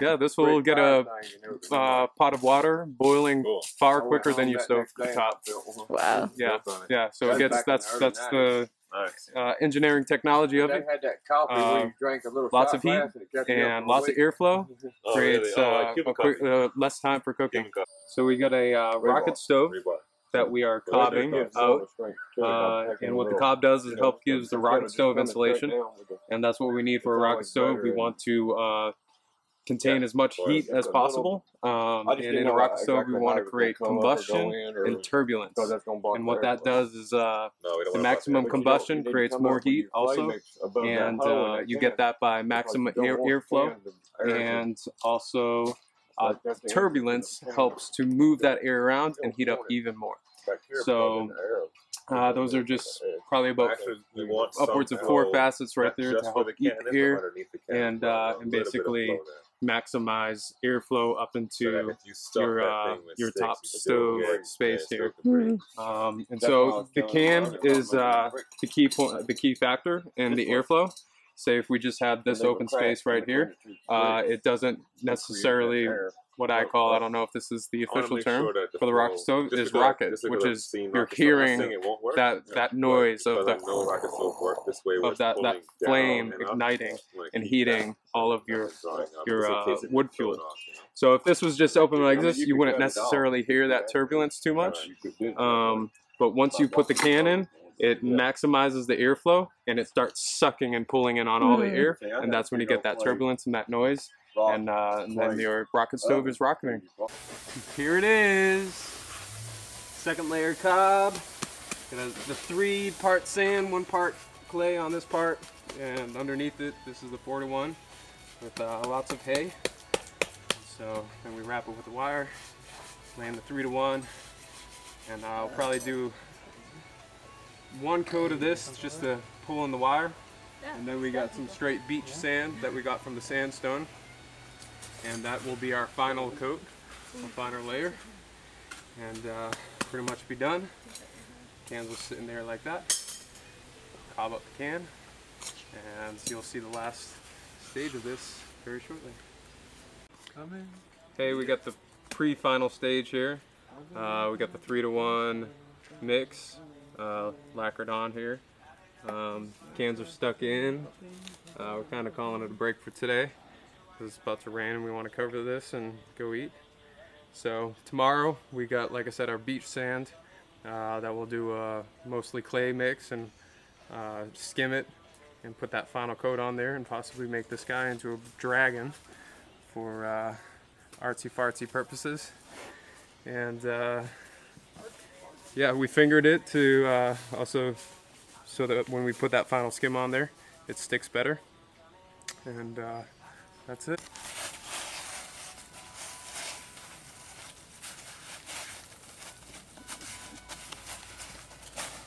Yeah, this will get a pot of water boiling far quicker than you stove the top. Wow. Yeah, yeah. So it gets that's the engineering technology of it. Lots of heat and lots of airflow. Creates less time for cooking. So we got a rocket stove that we are cobbing out, and what the cob does is help gives the rocket stove insulation, and that's what we need for a rocket stove. We want to contain as much heat as possible, and in a rocket stove we want to create combustion and turbulence, and what that does is the maximum combustion creates more heat also, and you get that by maximum airflow, and also turbulence helps to move that air around and heat up even more. So those are just probably about upwards of 4 facets right there to help heat the air and basically maximize airflow up into your top stove space here. And so the can is the key factor in the airflow. Say if we just had this open space right here, it doesn't necessarily, what I call, I don't know if this is the official term for the rocket stove, is rocket, which is you're hearing that noise of that flame igniting and heating all of your wood fuel. So if this was just open like this, you wouldn't necessarily hear that turbulence too much. But once you put the can in, it maximizes the airflow, and it starts sucking and pulling in on all the air, and that's when you get that turbulence and that noise, and then your rocket stove is rocketing. Here it is, 2nd layer cob, the 3 part sand, 1 part clay on this part, and underneath it, this is the 4-to-1 with lots of hay. So then we wrap it with the wire, land the 3-to-1, and I'll probably do 1 coat of this just to pull in the wire, and then we got some straight beach sand that we got from the sandstone, and that will be our final coat, a finer layer, and pretty much be done. Cans will sit in there like that, cob up the can, and you'll see the last stage of this very shortly. Hey, we got the pre-final stage here. We got the 3-to-1 mix lacquered on here. Cans are stuck in. We're kind of calling it a break for today because it's about to rain and we want to cover this and go eat. So tomorrow we got, like I said, our beach sand that we'll do a mostly clay mix and skim it and put that final coat on there and possibly make this guy into a dragon for artsy fartsy purposes. And yeah, we fingered it to also so that when we put that final skim on there, it sticks better. And that's it.